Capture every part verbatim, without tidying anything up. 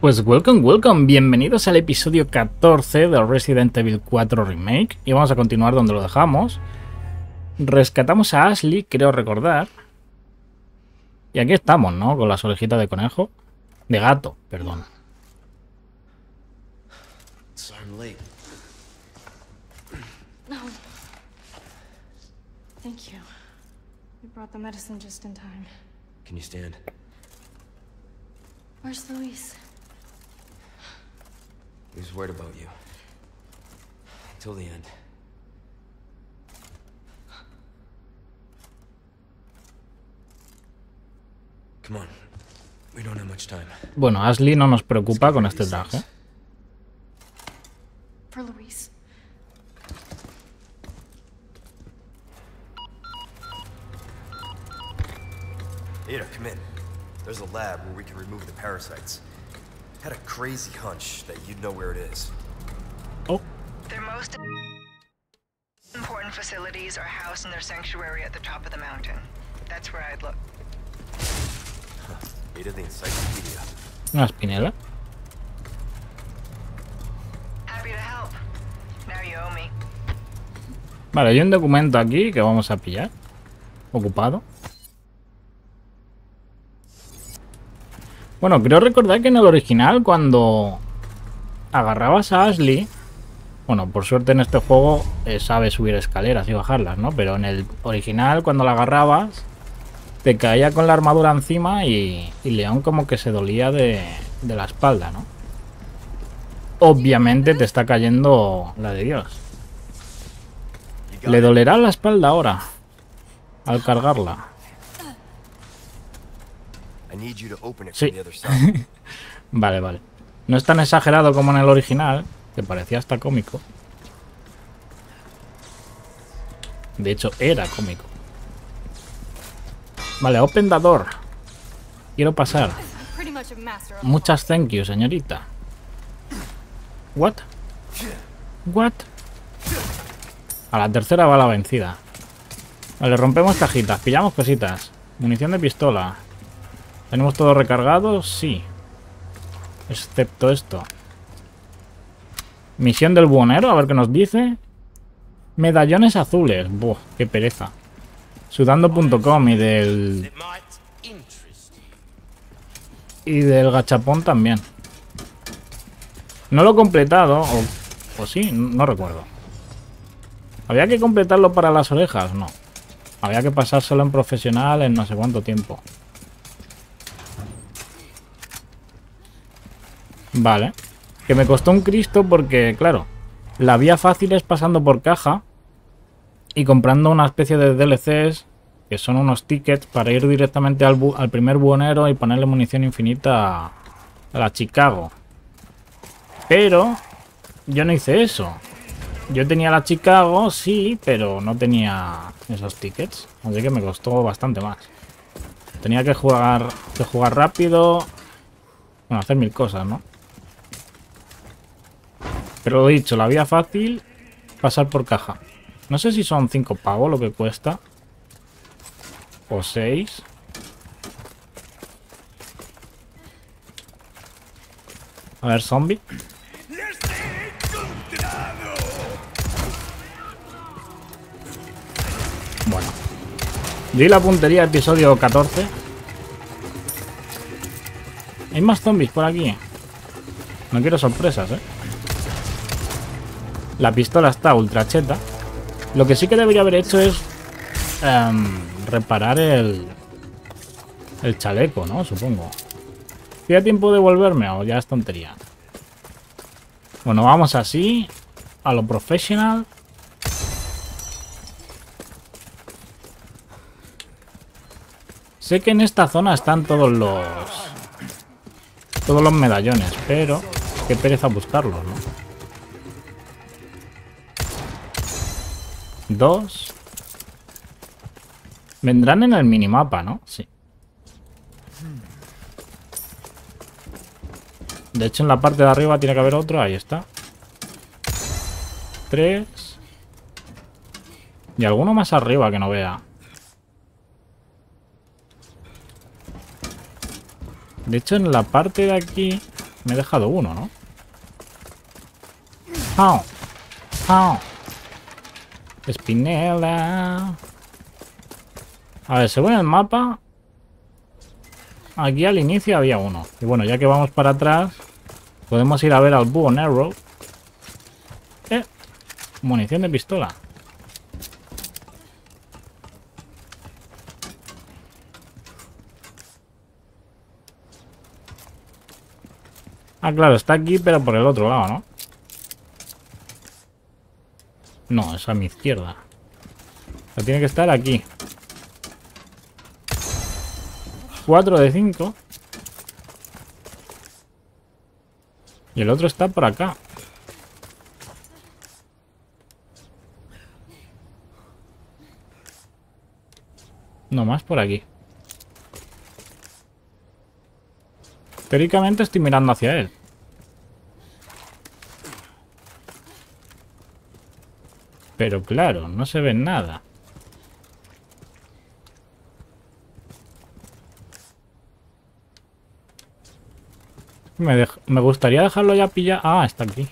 Pues welcome, welcome, bienvenidos al episodio catorce de Resident Evil cuatro Remake. Y vamos a continuar donde lo dejamos. Rescatamos a Ashley, creo recordar. Y aquí estamos, ¿no? Con las orejitas de conejo. De gato, perdón. Where's Luis? He was worried about you. Till the end. Come on. We don't have much time. Bueno, Ashley no nos preocupa con este traje. For Luis. Ada, come in. There's a lab where we can remove the parasites. Had a crazy hunch that you'd know where it is. Oh. Their most important facilities are housed in their sanctuary at the top of the mountain. That's where I'd look. Huh. Ada the encyclopedia. No, Spinella. Happy to help. Now you owe me. Vale, hay un documento aquí que vamos a pillar. Ocupado. Bueno, creo recordar que en el original cuando agarrabas a Ashley, bueno, por suerte en este juego eh, sabes subir escaleras y bajarlas, ¿no? Pero en el original cuando la agarrabas te caía con la armadura encima y, y León como que se dolía de, de la espalda, ¿no? Obviamente te está cayendo la de Dios. Le dolerá la espalda ahora al cargarla. Sí. Vale, vale. No es tan exagerado como en el original, que parecía hasta cómico. De hecho, era cómico. Vale, open the door. Quiero pasar. Muchas thank you, señorita. What? What? A la tercera va la vencida. Vale, rompemos cajitas, pillamos cositas. Munición de pistola. ¿Tenemos todo recargado? Sí. Excepto esto. Misión del buhonero, a ver qué nos dice. Medallones azules. Buah, qué pereza. Sudando punto com y del... Y del gachapón también. No lo he completado, o, o sí, no recuerdo. ¿Había que completarlo para las orejas? No. Había que pasárselo en profesional en no sé cuánto tiempo. Vale, que me costó un cristo porque, claro, la vía fácil es pasando por caja y comprando una especie de D L Cs, que son unos tickets para ir directamente al, bu al primer buhonero y ponerle munición infinita a la Chicago. Pero yo no hice eso. Yo tenía la Chicago, sí, pero no tenía esos tickets, así que me costó bastante más. Tenía que jugar, que jugar rápido, bueno, hacer mil cosas, ¿no? Pero lo dicho, la vía fácil, pasar por caja. No sé si son cinco pavos lo que cuesta. O seis. A ver, zombie. Bueno. Di la puntería, episodio catorce. Hay más zombies por aquí. No quiero sorpresas, eh. La pistola está ultra cheta. Lo que sí que debería haber hecho es um, reparar el, el chaleco, ¿no? Supongo. ¿Tiene tiempo de volverme o ya es tontería? Bueno, vamos así. A lo profesional. Sé que en esta zona están todos los... Todos los medallones, pero... Qué pereza buscarlos, ¿no? Dos. Vendrán en el minimapa, ¿no? Sí. De hecho, en la parte de arriba tiene que haber otro. Ahí está. Tres. Y alguno más arriba que no vea. De hecho, en la parte de aquí Me he dejado uno, ¿no? ¡Au! ¡Au! Espinela. A ver, según el mapa, aquí al inicio había uno. Y bueno, ya que vamos para atrás, podemos ir a ver al Bow and Arrow. Eh, munición de pistola. Ah, claro, está aquí, pero por el otro lado, ¿no? No, es a mi izquierda. O sea, tiene que estar aquí. cuatro de cinco. Y el otro está por acá. No, más por aquí. Teóricamente estoy mirando hacia él. Pero claro, no se ve nada. Me, dej me gustaría dejarlo ya pillado. Ah, está aquí.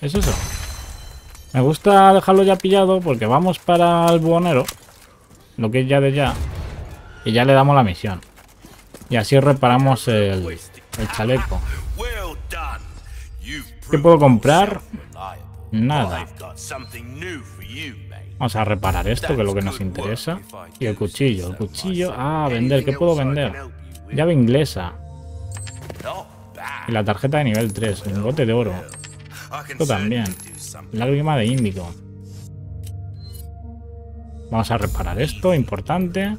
Es eso. Me gusta dejarlo ya pillado porque vamos para el buhonero. Lo que es ya de ya. Y ya le damos la misión. Y así reparamos el, el chaleco. ¿Qué puedo comprar? Nada. Vamos a reparar esto, que es lo que nos interesa. Y el cuchillo. El cuchillo. Ah, vender. ¿Qué puedo vender? Llave inglesa. Y la tarjeta de nivel tres. El bote de oro. Esto también. Lágrima de índigo. Vamos a reparar esto. Importante.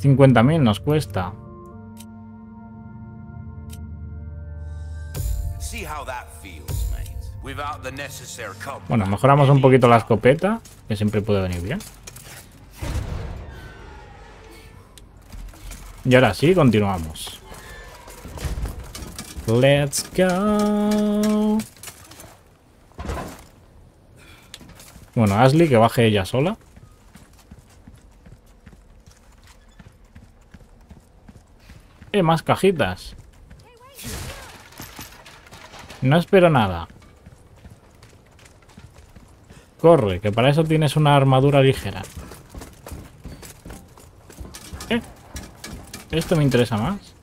cincuenta mil nos cuesta. Bueno, mejoramos un poquito la escopeta, que siempre puede venir bien. Y ahora sí, continuamos. Let's go. Bueno, Ashley, que baje ella sola. Eh, más cajitas. No espero nada. Corre, que para eso tienes una armadura ligera. Eh, esto me interesa más.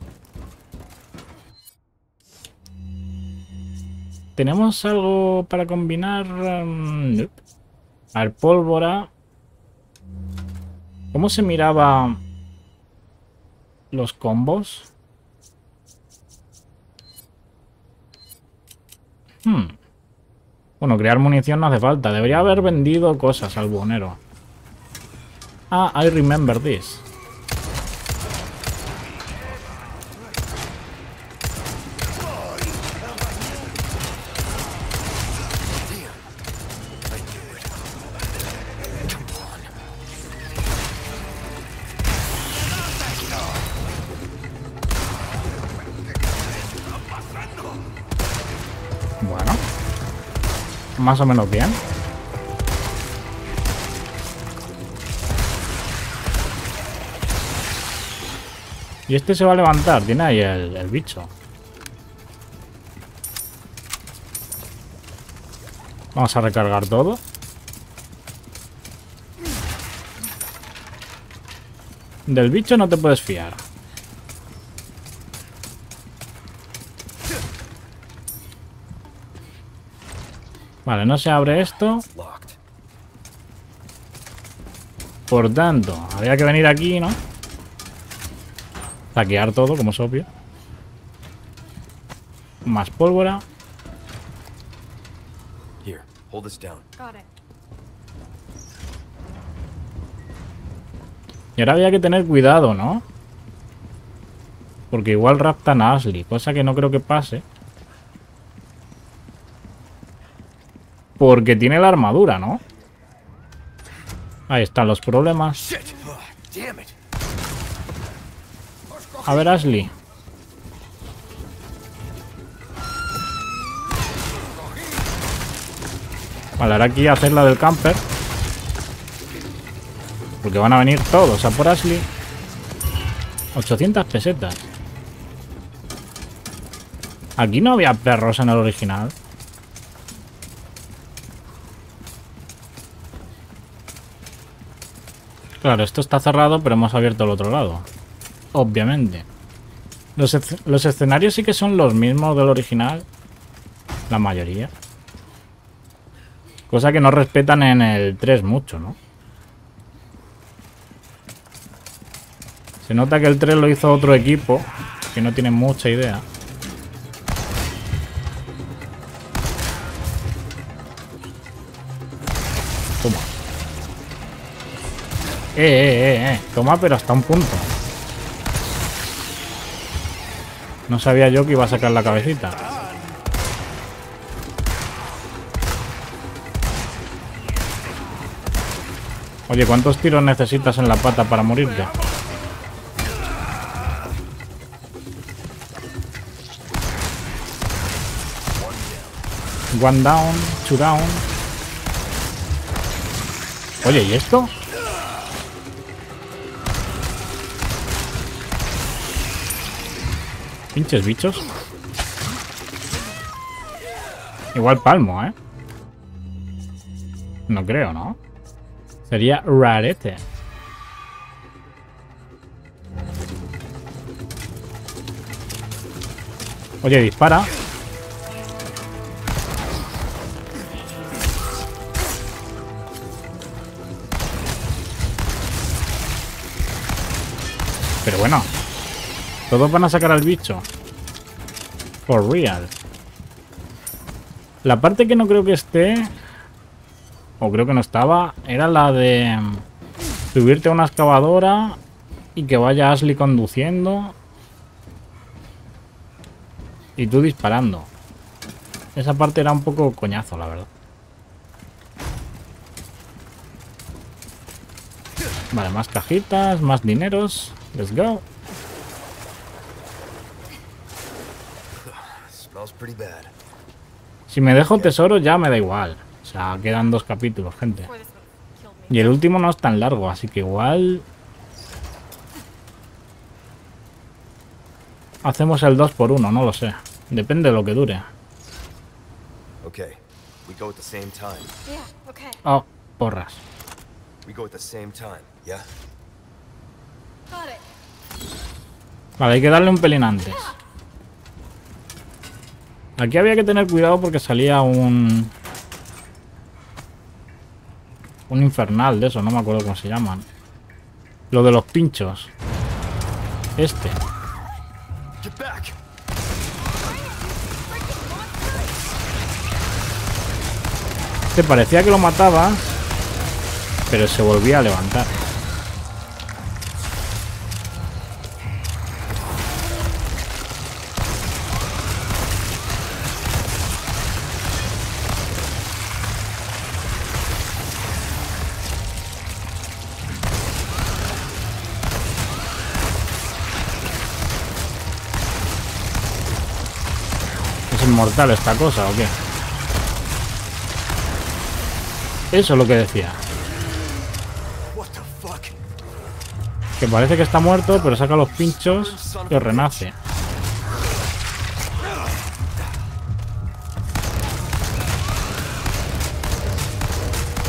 ¿Tenemos algo para combinar? Um, a ver, pólvora. ¿Cómo se miraba los combos? Hmm. Bueno, crear munición no hace falta. Debería haber vendido cosas al buhonero. Ah, I remember this. Más o menos bien. Y este se va a levantar. Tiene ahí el, el bicho. Vamos a recargar todo. Del bicho no te puedes fiar. Vale, no se abre esto. Por tanto, habría que venir aquí, ¿no? Saquear todo, como es obvio. Más pólvora. Y ahora había que tener cuidado, ¿no? Porque igual raptan a Ashley, cosa que no creo que pase. Porque tiene la armadura, ¿no? Ahí están los problemas. A ver, Ashley. Vale, ahora aquí hacer la del camper. Porque van a venir todos a por Ashley. ochocientas pesetas. Aquí no había perros en el original. Claro, esto está cerrado, pero hemos abierto el otro lado. Obviamente. Los, los escenarios sí que son los mismos del original. La mayoría. Cosa que no respetan en el tres mucho, ¿no? Se nota que el tres lo hizo otro equipo que no tiene mucha idea. Toma. Eh, eh, eh, eh. Toma, pero hasta un punto. No sabía yo que iba a sacar la cabecita. Oye, ¿cuántos tiros necesitas en la pata para morirte? One down, two down. Oye, ¿y esto? Pinches bichos. Igual palmo, ¿eh? No creo, ¿no? Sería rarete. Oye, dispara. Pero bueno, todos van a sacar al bicho. For real. La parte que no creo que esté, o creo que no estaba, era la de subirte a una excavadora y que vaya Ashley conduciendo y tú disparando. Esa parte era un poco coñazo, la verdad. Vale, más cajitas, más dineros. Let's go. Si me dejo tesoro ya me da igual. O sea, quedan dos capítulos, gente. Y el último no es tan largo, así que igual... hacemos el dos por uno, no lo sé. Depende de lo que dure. Oh, porras. Vale, hay que darle un pelín antes. Aquí había que tener cuidado porque salía un... un infernal de eso, no me acuerdo cómo se llaman. Lo de los pinchos. Este. Te parecía que lo matabas, pero se volvía a levantar. ¿Mortal esta cosa o qué? Eso es lo que decía. Que parece que está muerto, pero saca los pinchos y renace.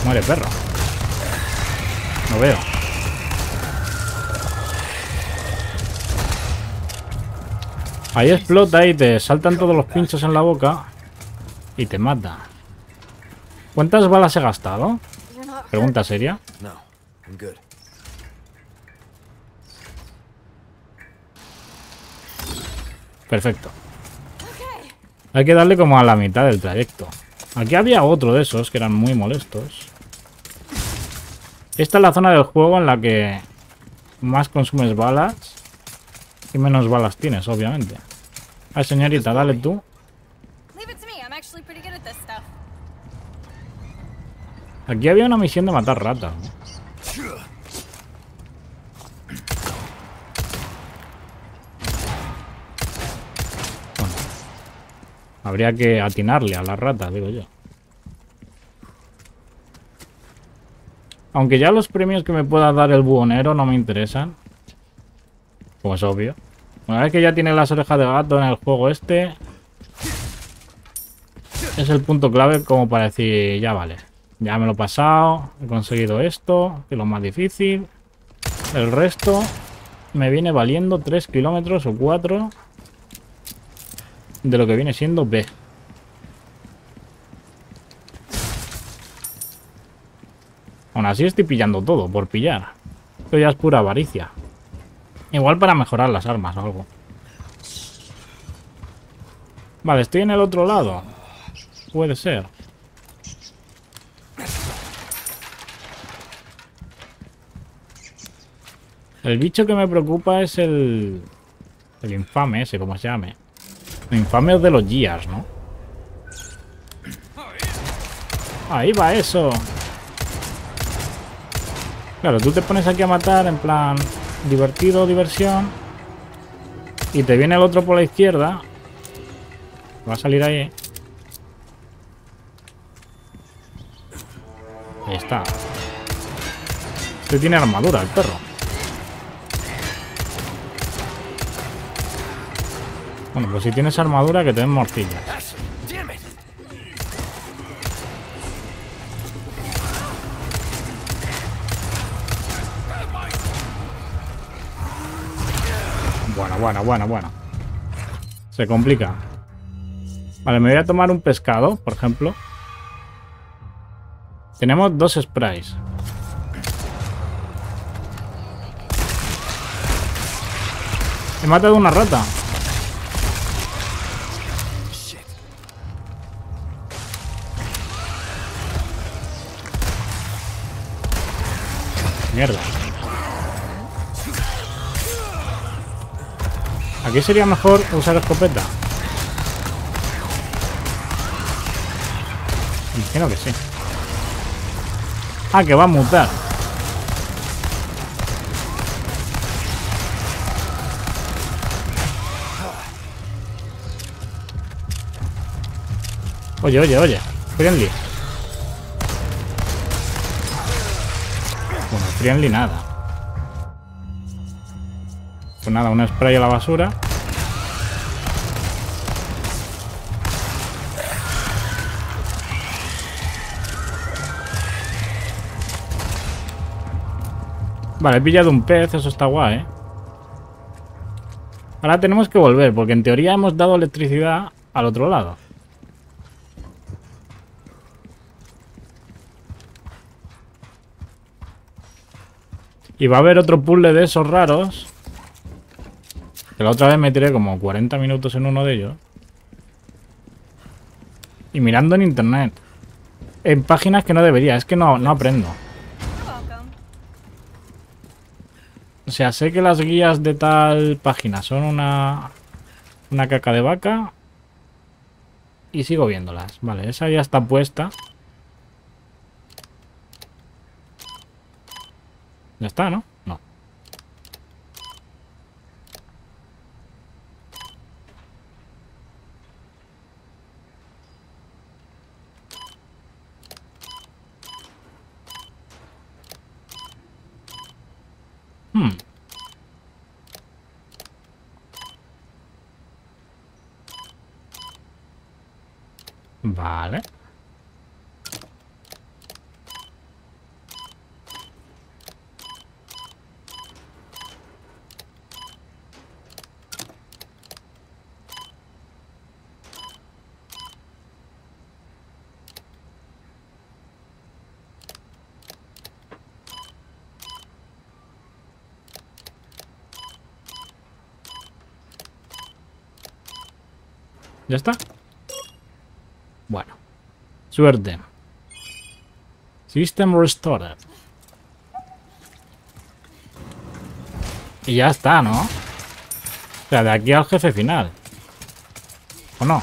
Muere, perro. No veo. Ahí explota y te saltan todos los pinchos en la boca y te mata. ¿Cuántas balas he gastado? Pregunta seria. Perfecto. Hay que darle como a la mitad del trayecto. Aquí había otro de esos que eran muy molestos. Esta es la zona del juego en la que más consumes balas. Y menos balas tienes, obviamente. Ay, señorita, dale tú. Aquí había una misión de matar ratas. Bueno, habría que atinarle a las ratas, digo yo. Aunque ya los premios que me pueda dar el buhonero no me interesan. Como es obvio. Una vez que ya tiene las orejas de gato en el juego este, es el punto clave como para decir, ya vale, ya me lo he pasado, he conseguido esto, que es lo más difícil. El resto me viene valiendo tres kilómetros o cuatro de lo que viene siendo B. Aún así estoy pillando todo por pillar. Esto ya es pura avaricia. Igual para mejorar las armas o algo. Vale, estoy en el otro lado. Puede ser. El bicho que me preocupa es el... el infame ese, como se llame. El infame de los Gears, ¿no? Ahí va eso. Claro, tú te pones aquí a matar en plan divertido, diversión, y te viene el otro por la izquierda. Va a salir ahí. Ahí está. Este tiene armadura, el perro. Bueno, pues si tienes armadura, que te den morcillas. Bueno, bueno, bueno, bueno. Se complica. Vale, me voy a tomar un pescado, por ejemplo. Tenemos dos sprays. He matado una rata. Mierda. Aquí sería mejor usar escopeta. Imagino que sí. Ah, que va a mutar. Oye, oye, oye. Friendly. Bueno, friendly nada. Pues nada, un spray a la basura. Vale, he pillado un pez, eso está guay, ¿eh? Ahora tenemos que volver, porque en teoría hemos dado electricidad al otro lado. Y va a haber otro puzzle de esos raros. Que la otra vez me tiré como cuarenta minutos en uno de ellos. Y mirando en internet. En páginas que no debería, es que no, no aprendo. O sea, sé que las guías de tal página son una, una caca de vaca. Y sigo viéndolas. Vale, esa ya está puesta. Ya está, ¿no? No. Hmm. Vale. ¿Ya está? Bueno. Suerte. System restored. Y ya está, ¿no? O sea, de aquí al jefe final. ¿O no?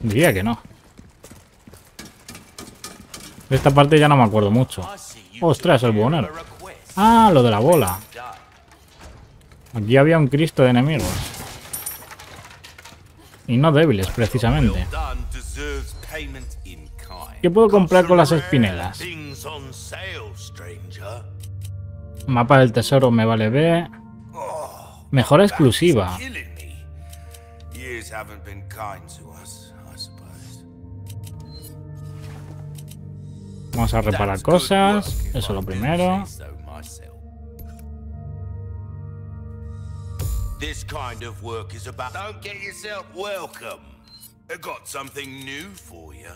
Diría que no. De esta parte ya no me acuerdo mucho. ¡Ostras, el buhonero! Ah, lo de la bola. Aquí había un Cristo de enemigos. Y no débiles, precisamente. ¿Qué puedo comprar con las espinelas? Mapa del tesoro me vale B. Mejora exclusiva. Vamos a reparar cosas, eso es lo primero. This kind of work is about. Don't get yourself welcome. I got something new for you.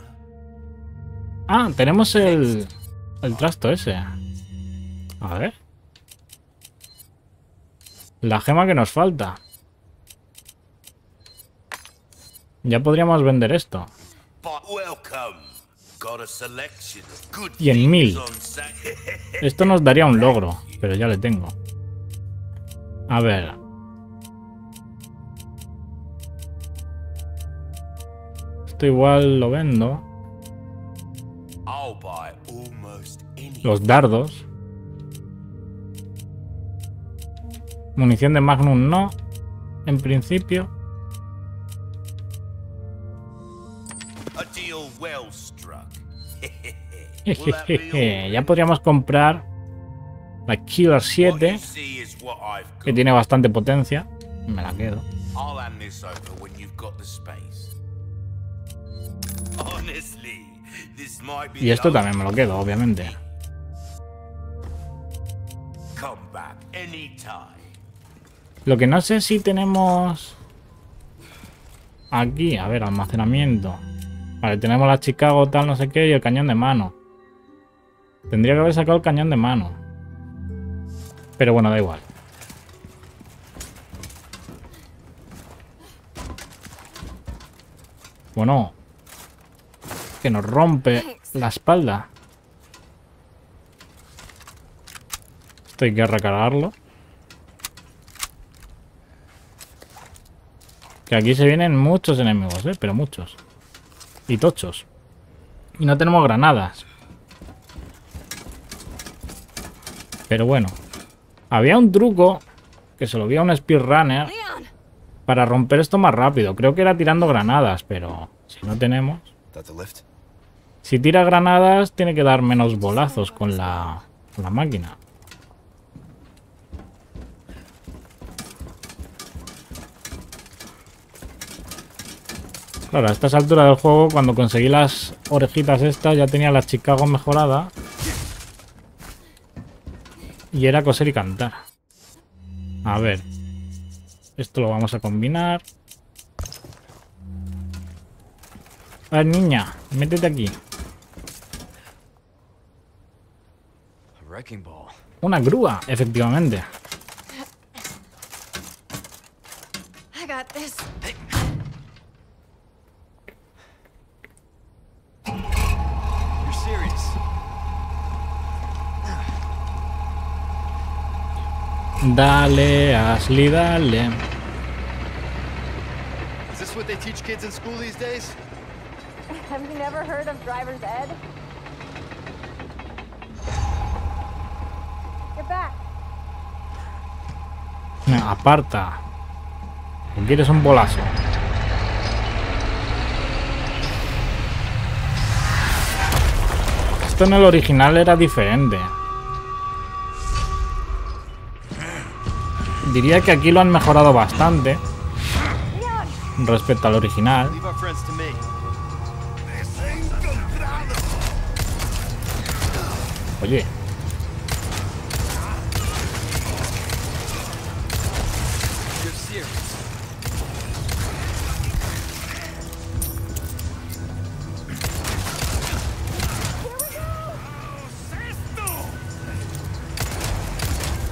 Ah, tenemos el el trasto ese. A ver. La gema que nos falta. Ya podríamos vender esto. cien mil. Esto nos daría un logro, pero ya le tengo. A ver. Esto igual lo vendo. Los dardos. Munición de Magnum no, en principio. Ya podríamos comprar la Killer siete, que tiene bastante potencia. Me la quedo. Y esto también me lo quedo, obviamente. Lo que no sé si tenemos aquí, a ver, almacenamiento. Vale, tenemos la Chicago tal, no sé qué, y el cañón de mano. Tendría que haber sacado el cañón de mano. Pero bueno, da igual. Bueno. Que nos rompe la espalda. Esto hay que recargarlo. Que aquí se vienen muchos enemigos, ¿eh? Pero muchos. Y tochos. Y no tenemos granadas. Pero bueno. Había un truco que se lo vi a un speedrunner para romper esto más rápido. Creo que era tirando granadas, pero si no tenemos... Si tira granadas tiene que dar menos bolazos con la, con la máquina. Claro, a estas alturas del juego, cuando conseguí las orejitas estas, ya tenía la Chicago mejorada. Y era coser y cantar. A ver. Esto lo vamos a combinar. A ver, niña, métete aquí. Una grúa, efectivamente. Dale, Ashley, dale. Is this what they teach kids in school these days? Have you never heard of driver's ed? You're back. Aparta. ¿Quieres un bolazo? Esto en el original era diferente. Diría que aquí lo han mejorado bastante respecto al original. Oye.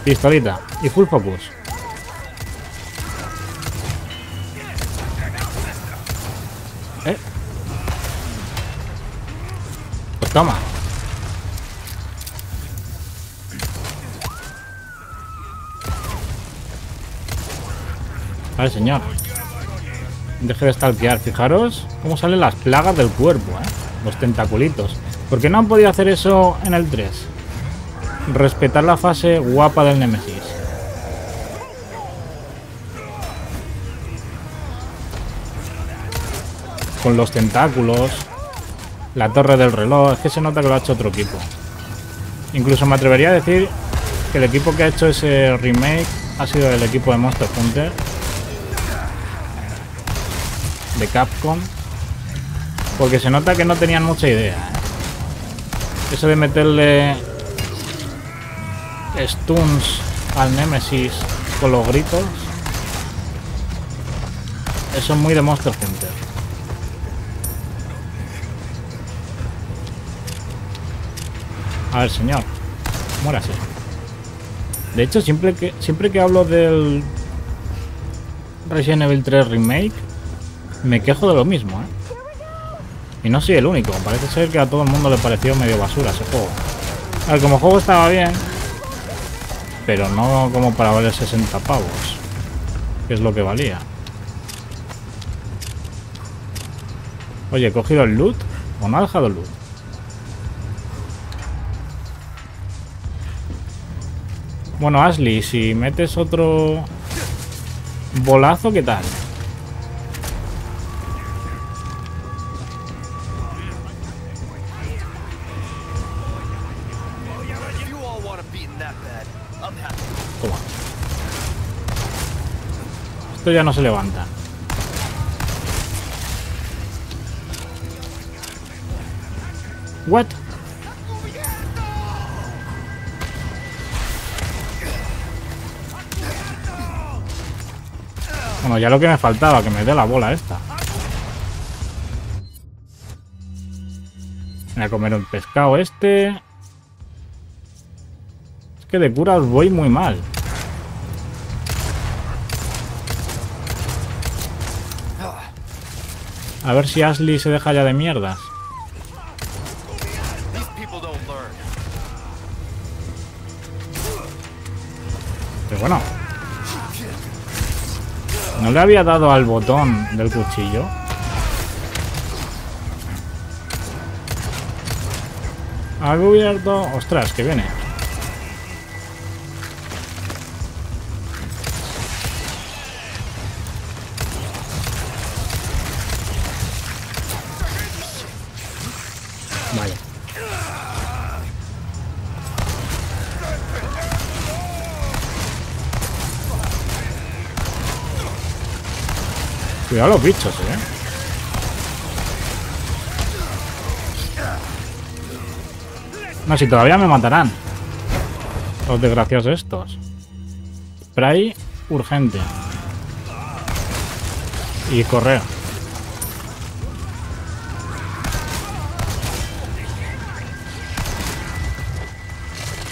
Pistolita y full focus. ¿Eh? Pues toma. Vale, señor. Deje de stalkear. Fijaros cómo salen las plagas del cuerpo, ¿eh? Los tentaculitos. ¿Por qué no han podido hacer eso en el tres? Respetar la fase guapa del Némesis. Con los tentáculos, la torre del reloj, es que se nota que lo ha hecho otro equipo. Incluso me atrevería a decir que el equipo que ha hecho ese remake ha sido del equipo de Monster Hunter, de Capcom, porque se nota que no tenían mucha idea, ¿eh? Eso de meterle stuns al Nemesis con los gritos, eso es muy de Monster Hunter. A ver, señor, muérase. De hecho, siempre que siempre que hablo del Resident Evil tres Remake, me quejo de lo mismo, ¿eh? Y no soy el único, parece ser que a todo el mundo le pareció medio basura ese juego. A ver, como juego estaba bien, pero no como para valer sesenta pavos, que es lo que valía. Oye, ¿he cogido el loot o no ha dejado el loot? Bueno, Ashley, si metes otro bolazo, ¿qué tal? Toma. Esto ya no se levanta. What? Bueno, ya lo que me faltaba, que me dé la bola esta. Voy a comer un pescado este. Es que de curas voy muy mal. A ver si Ashley se deja ya de mierdas. Pero bueno. ¿No le había dado al botón del cuchillo? Ha cubierto... Ostras, que viene. Vale. Cuidado los bichos, eh. No, si todavía me matarán. Los desgraciados estos. Spray urgente. Y correr.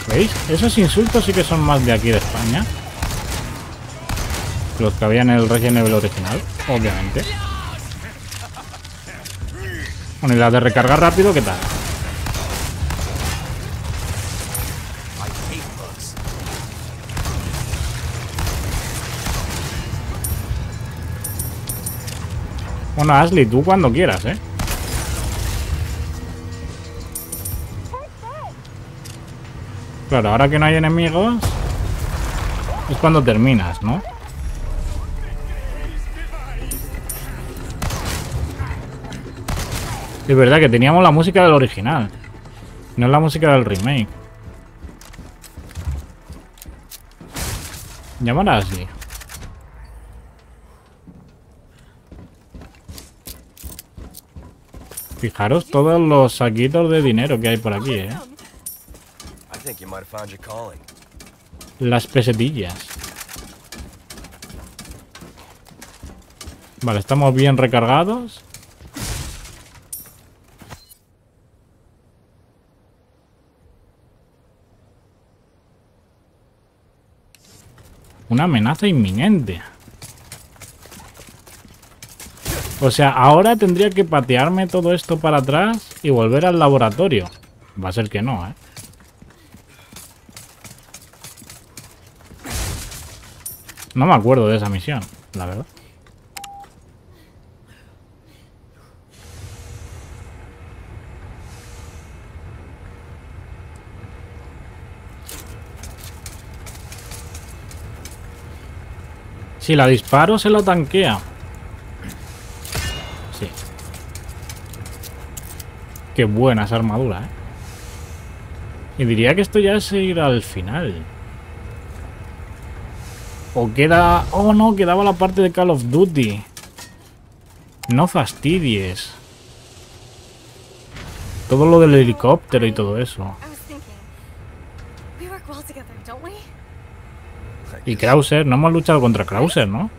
¿Veis? Esos insultos sí que son más de aquí de España. Los que había en el Resident Evil original, obviamente. Bueno, y la de recargar rápido, ¿qué tal? Bueno, Ashley, tú cuando quieras, ¿eh? Claro, ahora que no hay enemigos, es cuando terminas, ¿no? Es verdad que teníamos la música del original, no la música del remake. Llamar a Ashley. Fijaros todos los saquitos de dinero que hay por aquí, eh. Las pesetillas. Vale, estamos bien recargados. Una amenaza inminente. O sea, ahora tendría que patearme todo esto para atrás y volver al laboratorio. Va a ser que no, ¿eh? No me acuerdo de esa misión, la verdad. Si la disparo, se lo tanquea. Sí. Qué buena esa armadura, ¿eh? Y diría que esto ya es ir al final. O queda... Oh, no, quedaba la parte de Call of Duty. No fastidies. Todo lo del helicóptero y todo eso. Y Krauser, no hemos luchado contra Krauser, ¿no?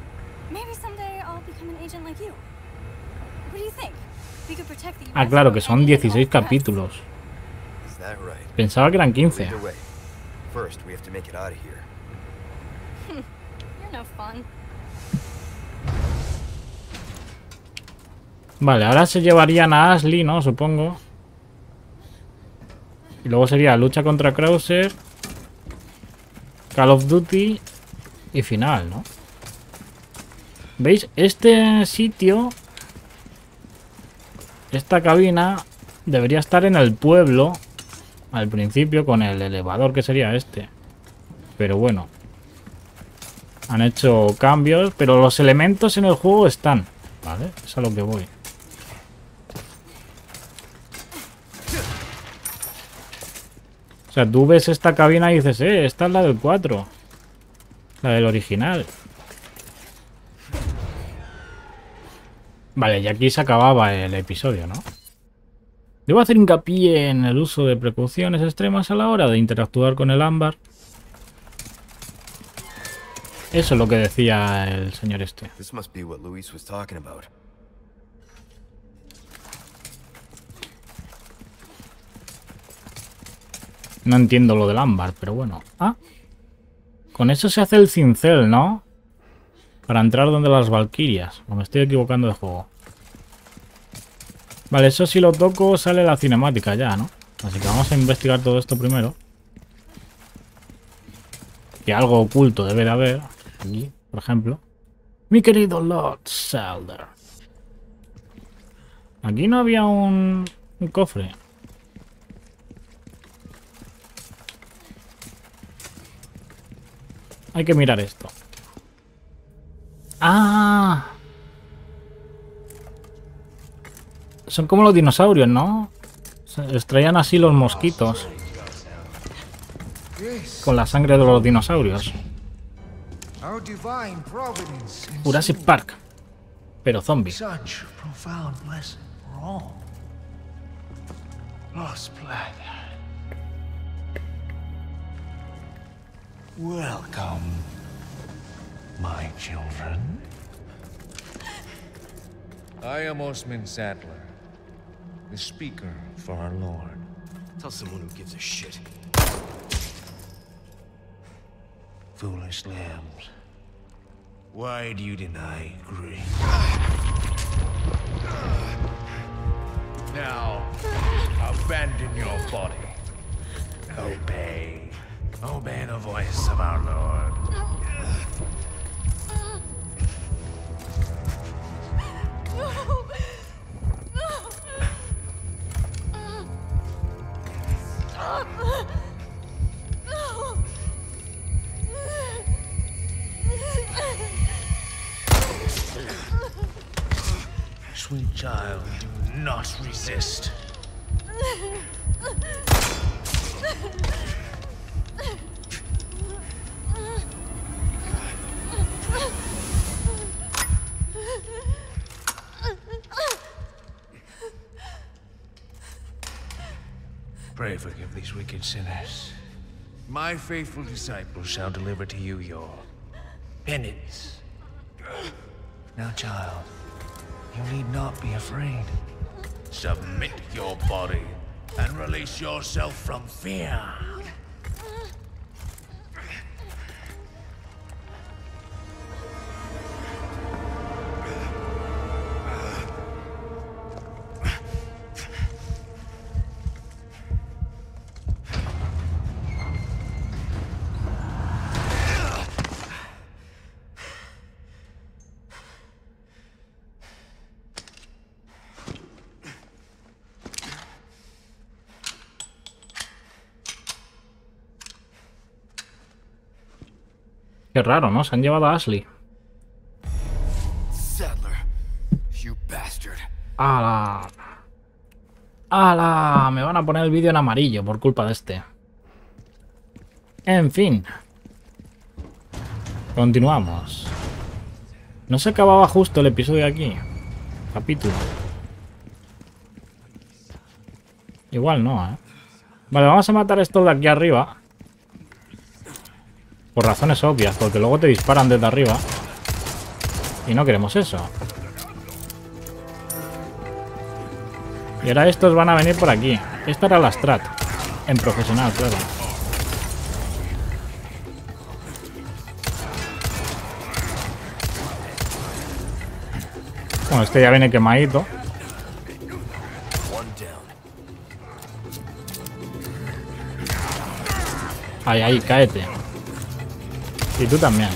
Ah, claro, que son dieciséis capítulos. Pensaba que eran quince. Vale, ahora se llevarían a Ashley, ¿no? Supongo. Y luego sería lucha contra Krauser, Call of Duty y final, ¿no? ¿Veis? Este sitio, esta cabina, debería estar en el pueblo al principio con el elevador, que sería este. Pero bueno, han hecho cambios, pero los elementos en el juego están, ¿vale? Es a lo que voy. O sea, tú ves esta cabina y dices, eh, esta es la del cuatro. La del original. Vale, y aquí se acababa el episodio, ¿no? Debo hacer hincapié en el uso de precauciones extremas a la hora de interactuar con el ámbar. Eso es lo que decía el señor este. No entiendo lo del ámbar, pero bueno. Ah, con eso se hace el cincel, ¿no? Para entrar donde las valquirias. O me estoy equivocando de juego. Vale, eso si lo toco sale la cinemática ya, ¿no? Así que vamos a investigar todo esto primero. Que algo oculto debe de haber. Aquí, por ejemplo. Mi querido Lord Sattler. Aquí no había un, un cofre. Hay que mirar esto. ¡Ah! Son como los dinosaurios, ¿no? Se extraían así los mosquitos. Con la sangre de los dinosaurios. Jurassic Park. Pero zombie. Welcome, my children. I am Osman Sattler, the speaker for our Lord. Tell someone who gives a shit. Foolish lambs, why do you deny grief? Now, abandon your body. Obey. Obey the voice of our Lord. No. No. Stop. No. Sweet child, do not resist. Pray forgive these wicked sinners. My faithful disciples shall deliver to you your penance. Now, child, you need not be afraid. Submit your body and release yourself from fear. Qué raro, ¿no? Se han llevado a Ashley. ¡Hala! ¡Hala! Me van a poner el vídeo en amarillo por culpa de este. En fin. Continuamos. No se acababa justo el episodio aquí. Capítulo. Igual no, ¿eh? Vale, vamos a matar a estos de aquí arriba. Por razones obvias, porque luego te disparan desde arriba. Y no queremos eso. Y ahora estos van a venir por aquí. Esta era la strat. En profesional, claro. Bueno, este ya viene quemadito. Ahí, ahí, cáete. Y tú también.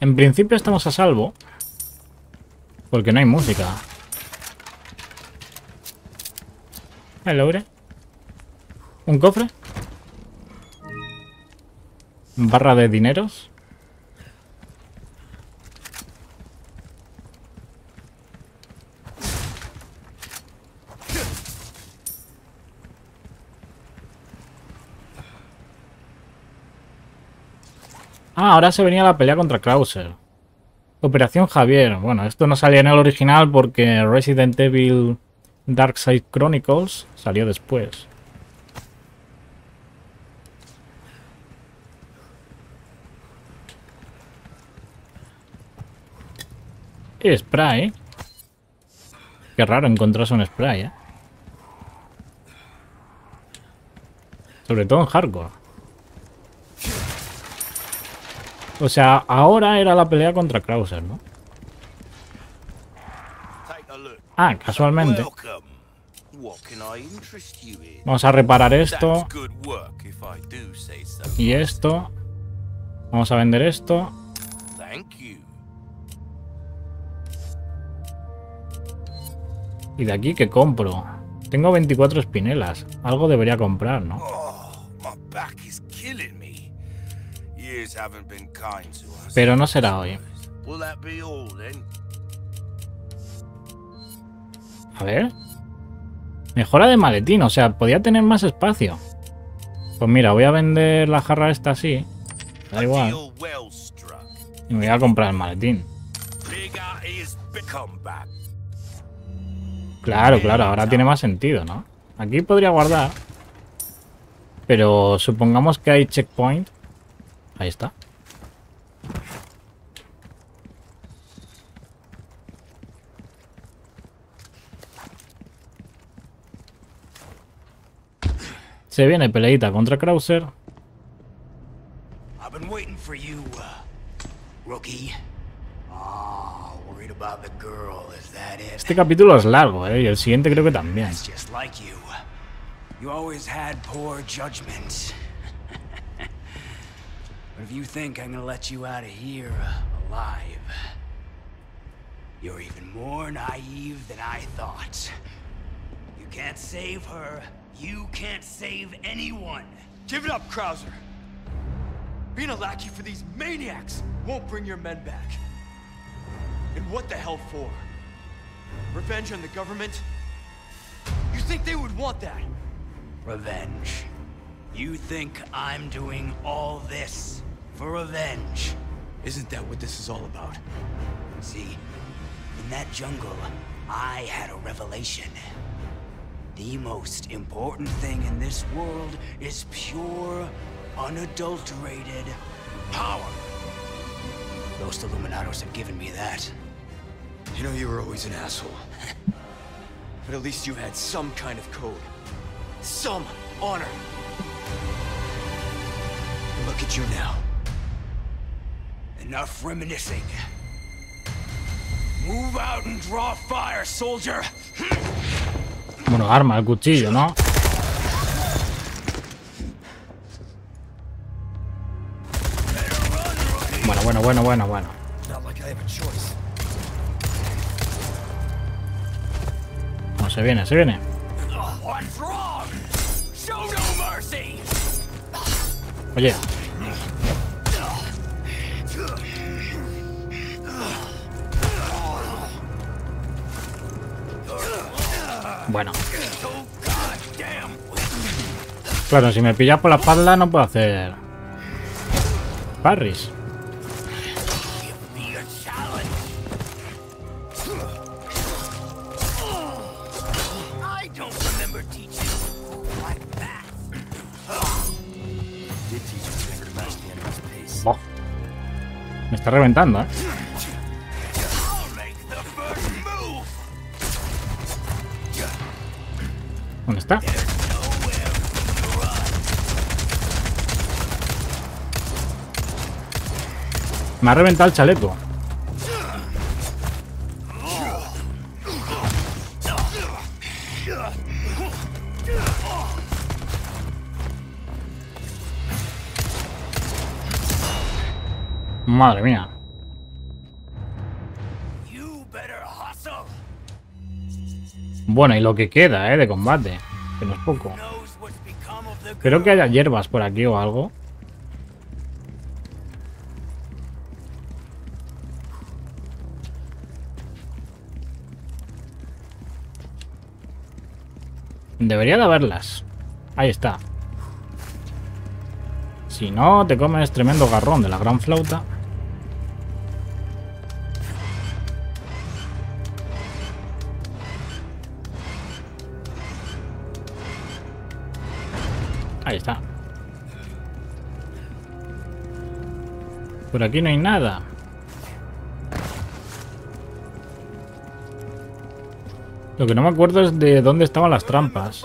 En principio estamos a salvo. Porque no hay música. ¿El logre? ¿Un cofre? ¿Barra de dineros? Ah, ahora se venía la pelea contra Krauser. Operación Javier. Bueno, esto no salía en el original porque Resident Evil Darkside Chronicles salió después. Y spray. Qué raro encontrarse un spray, ¿eh? Sobre todo en hardcore. O sea, ahora era la pelea contra Krauser, ¿no? Ah, casualmente. Vamos a reparar esto. Y esto. Vamos a vender esto. ¿Y de aquí qué compro? Tengo veinticuatro espinelas. Algo debería comprar, ¿no? Pero no será hoy. A ver. Mejora de maletín, o sea, podía tener más espacio. Pues mira, voy a vender la jarra esta así. Da igual. Y me voy a comprar el maletín. Claro, claro, ahora tiene más sentido, ¿no? Aquí podría guardar. Pero supongamos que hay checkpoint. Ahí está. Se viene peleita contra Krauser. Este capítulo es largo, ¿eh? Y el siguiente creo que también. If you think I'm gonna let you out of here alive, you're even more naive than I thought. You can't save her. You can't save anyone. Give it up, Krauser. Being a lackey for these maniacs won't bring your men back. And what the hell for? Revenge on the government? You think they would want that? Revenge. You think I'm doing all this? For revenge. Isn't that what this is all about? See, in that jungle, I had a revelation. The most important thing in this world is pure, unadulterated power. Those Illuminados have given me that. You know, you were always an asshole. But at least you had some kind of code. Some honor. Look at you now. Enough reminiscing. Move out and draw fire, soldier. Bueno, arma el cuchillo, ¿no? Bueno, bueno, bueno, bueno, bueno. No, se viene, se viene. Oye. Bueno. Claro, si me pillas por la espalda no puedo hacer parries. Oh. Me está reventando, ¿eh? ¿Dónde está? Me ha reventado el chaleco. Madre mía. Bueno, y lo que queda, eh, de combate, que no es poco. Creo que haya hierbas por aquí o algo. Debería de haberlas. Ahí está. Si no, te comes tremendo garrón de la gran flauta. Ahí está. Por aquí no hay nada. Lo que no me acuerdo es de dónde estaban las trampas.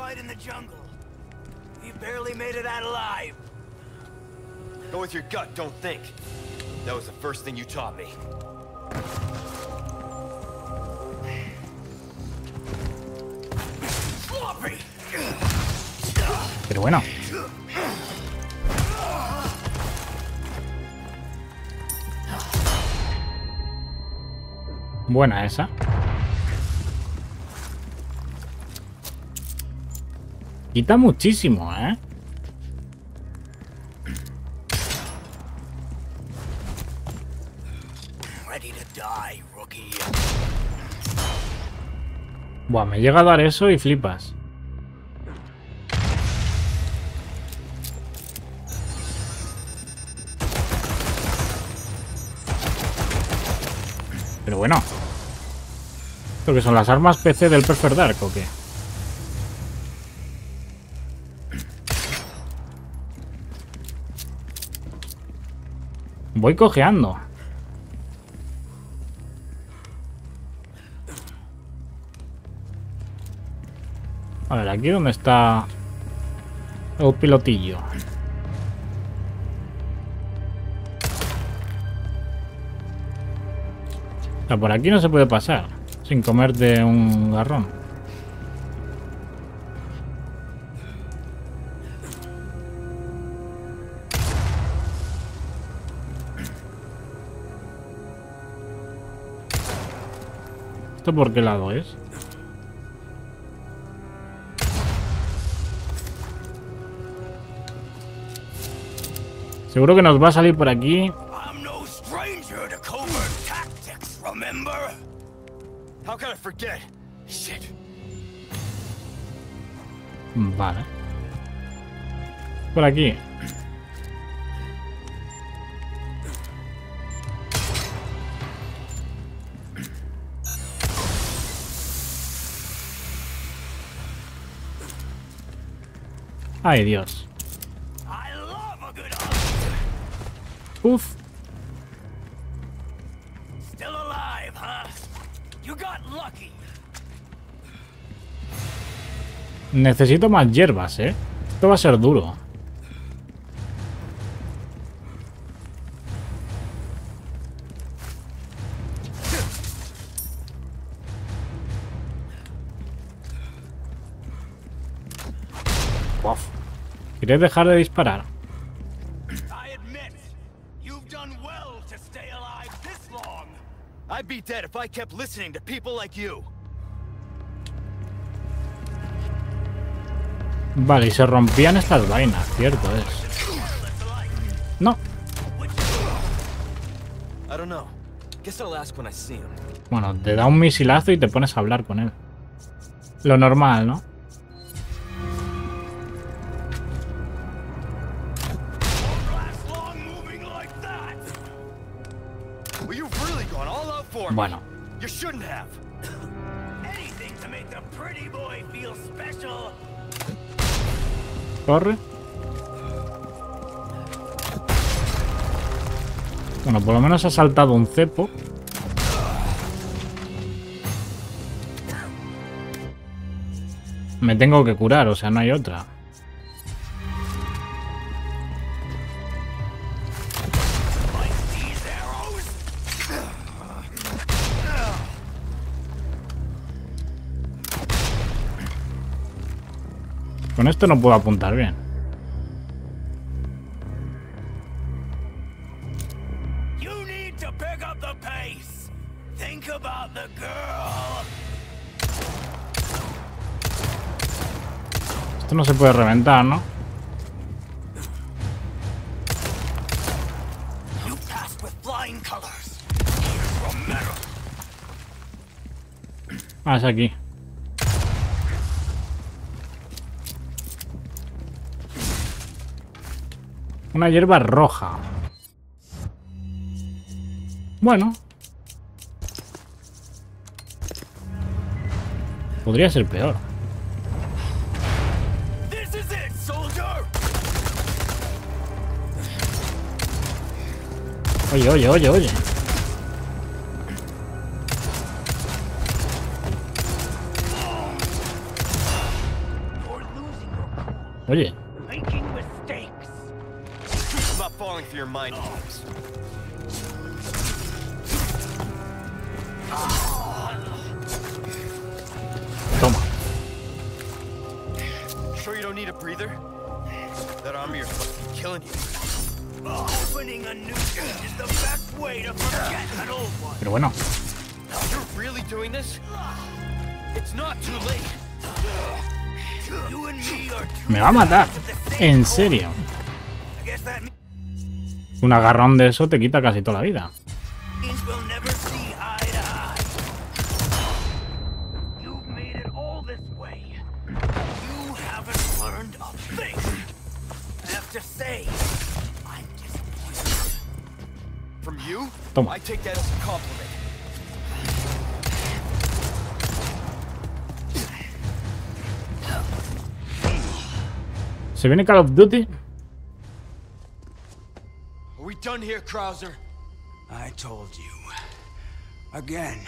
Pero bueno. Buena esa. Quita muchísimo, ¿eh? Buah, me llega a dar eso y flipas. Pero bueno. ¿Esto que son las armas P C del Perfect Dark o qué? Voy cojeando. A ver, aquí donde está el pilotillo. O sea, por aquí no se puede pasar sin comerte un garrón. ¿Por qué lado es? Seguro que nos va a salir por aquí. Vale. Por aquí. Ay, Dios. Uf. Necesito más hierbas, ¿eh? Esto va a ser duro. ¿Quieres dejar de disparar? Vale, y se rompían estas vainas, cierto es. No. Bueno, te da un misilazo y te pones a hablar con él. Lo normal, ¿no? Bueno. Corre. Bueno, por lo menos ha saltado un cepo. Me tengo que curar, o sea, no hay otra. Con esto no puedo apuntar bien. Esto no se puede reventar, ¿no? Ah, es aquí. Una hierba roja. Bueno. Podría ser peor. Oye, oye, oye, oye. Oye. Toma. Pero bueno. Me va a matar. En serio. Un agarrón de eso te quita casi toda la vida. Toma. ¿Se viene Call of Duty? Done here, Krauser. I told you. Again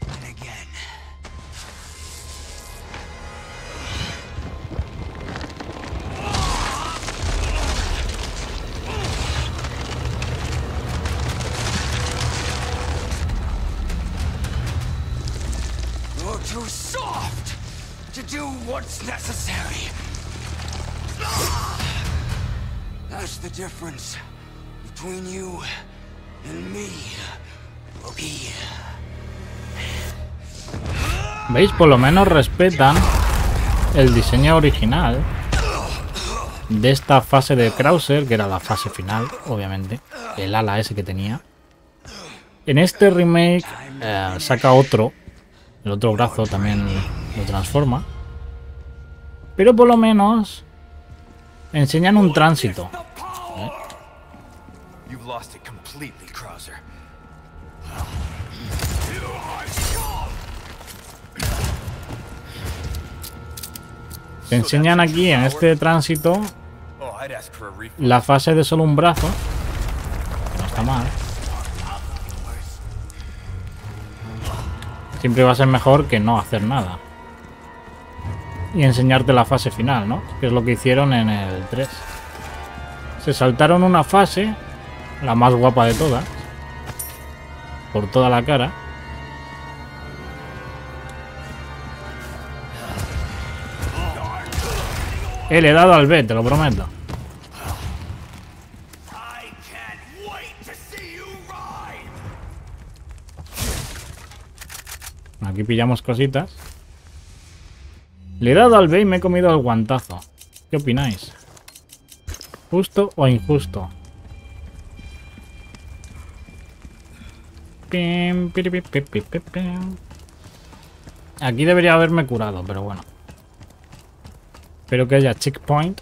and again. You're too soft to do what's necessary. That's the difference. Between you and me, okay. ¿Veis? Por lo menos respetan el diseño original de esta fase de Krauser, que era la fase final, obviamente, el ala ese que tenía. En este remake eh, saca otro, el otro brazo también lo transforma, pero por lo menos enseñan un tránsito. Lost it completely, Krauser. Te enseñan aquí en este tránsito la fase de solo un brazo. No está mal. Siempre va a ser mejor que no hacer nada. Y enseñarte la fase final, ¿no? Que es lo que hicieron en el tres. Se saltaron una fase. La más guapa de todas. Por toda la cara. He le he dado al B, te lo prometo. Aquí pillamos cositas. Le he dado al B y me he comido el guantazo. ¿Qué opináis? ¿Justo o injusto? Aquí debería haberme curado, pero bueno. Espero que haya checkpoint.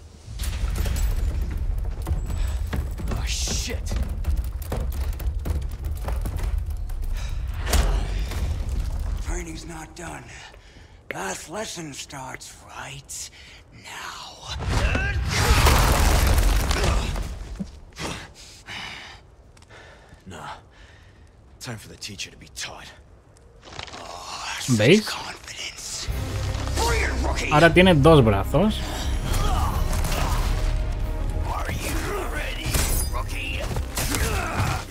Oh, shit. This lesson starts right now. Nah. Time for the teacher to be taught. ¿Veis? Ahora tiene dos brazos.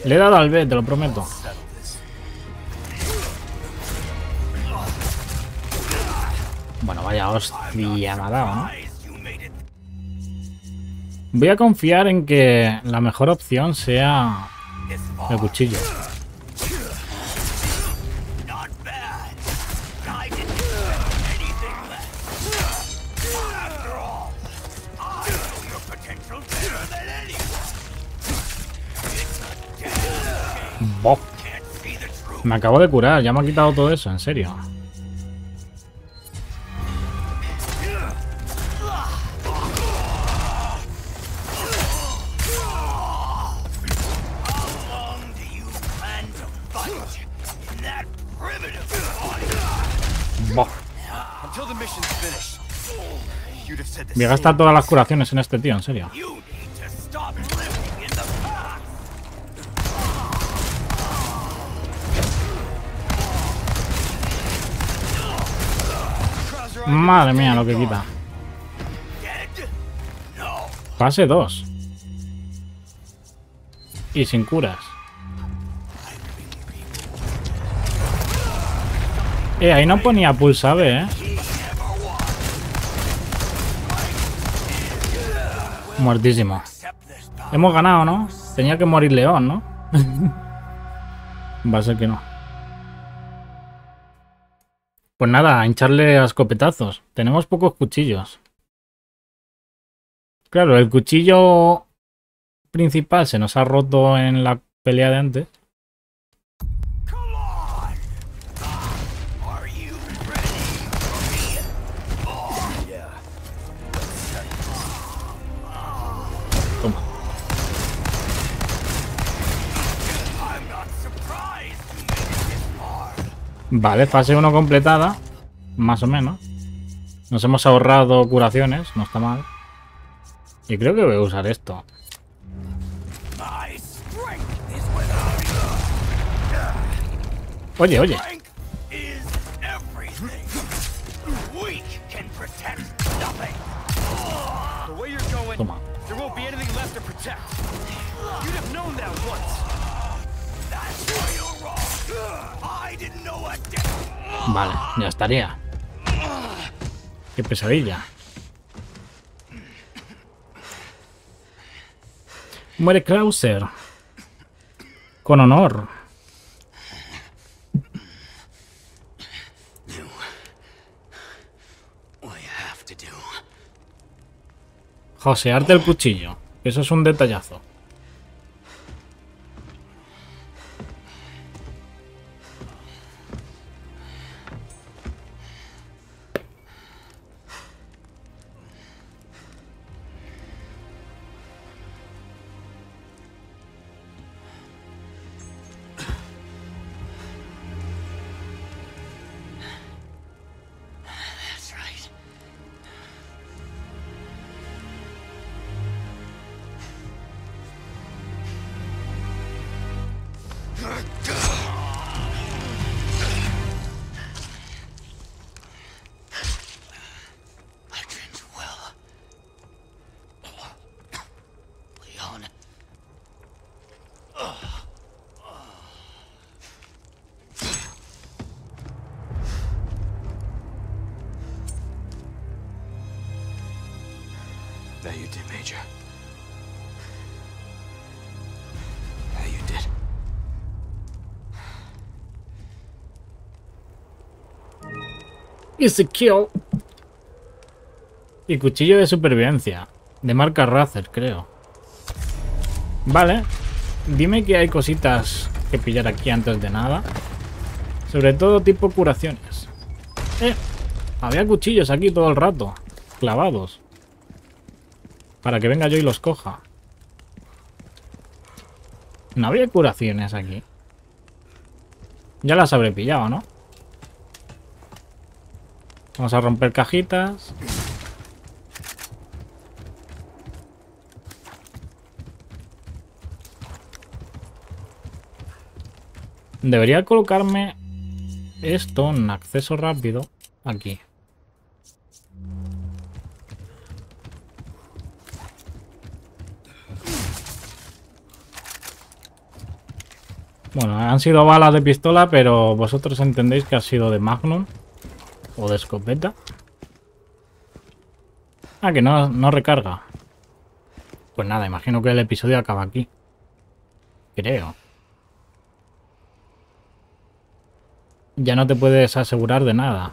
Le he dado al B, te lo prometo. Bueno, vaya hostia me ha dado, ¿no? Voy a confiar en que la mejor opción sea el cuchillo. Oh, me acabo de curar, ya me ha quitado todo eso, en serio. Oh. Voy a gastar todas las curaciones en este tío, en serio. Madre mía, lo que quita. Pase dos. Y sin curas. Eh, ahí no ponía pulsa B, eh. Muertísimo. Hemos ganado, ¿no? Tenía que morir León, ¿no? Va a ser que no. Pues nada, a hincharle a escopetazos. Tenemos pocos cuchillos. Claro, el cuchillo principal se nos ha roto en la pelea de antes. Toma. Vale, fase uno completada, más o menos. Nos hemos ahorrado curaciones, no está mal. Y creo que voy a usar esto. Oye, oye. Toma. Vale, ya estaría. Qué pesadilla. Muere Krauser. Con honor. Josearte el cuchillo. Eso es un detallazo. Kill. Y cuchillo de supervivencia de marca Razer, creo. Vale, dime que hay cositas que pillar aquí antes de nada, sobre todo tipo curaciones. eh, había cuchillos aquí todo el rato clavados para que venga yo y los coja. No había curaciones aquí, ya las habré pillado, ¿no? Vamos a romper cajitas. Debería colocarme esto en acceso rápido aquí. Bueno, han sido balas de pistola, pero vosotros entendéis que ha sido de Magnum o de escopeta. Ah, que no, no recarga. Pues nada, imagino que el episodio acaba aquí. Creo. Ya no te puedes asegurar de nada.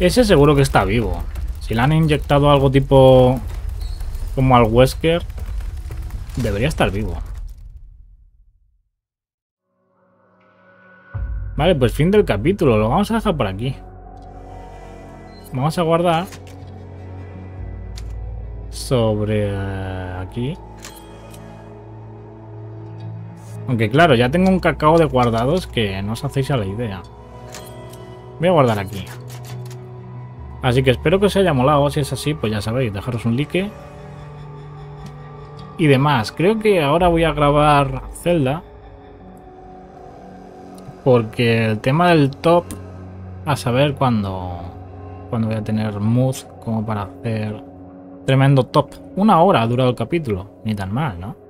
Ese seguro que está vivo. Si le han inyectado algo tipo como al Wesker, debería estar vivo. Vale, pues fin del capítulo. Lo vamos a dejar por aquí. Vamos a guardar sobre aquí. Aunque claro, ya tengo un cacao de guardados que no os hacéis a la idea. Voy a guardar aquí. Así que espero que os haya molado. Si es así, pues ya sabéis, dejaros un like y demás. Creo que ahora voy a grabar Zelda, porque el tema del top, a saber cuándo, cuándo voy a tener mood como para hacer tremendo top. Una hora ha durado el capítulo. Ni tan mal, ¿no?